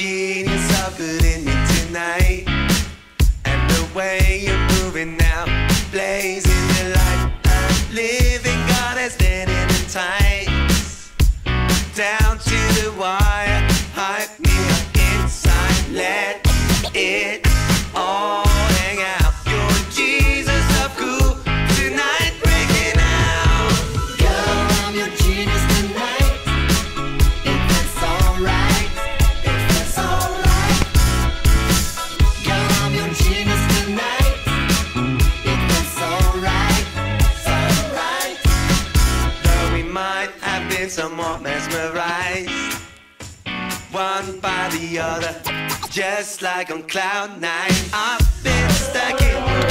genius, all good in you tonight. And the way you're moving now, blazing your light. I'm living goddess, standing in tights, down to the wire. Hype me up inside, let it all hang out. You're Jesus, I'm cool tonight, breaking out. Girl, I'm your genius tonight. If that's alright, if that's alright. Girl, I'm your genius tonight. If that's alright, it's alright. Though we might have been somewhat mesmerized, one by the other, just like on cloud nine. I've been stuck in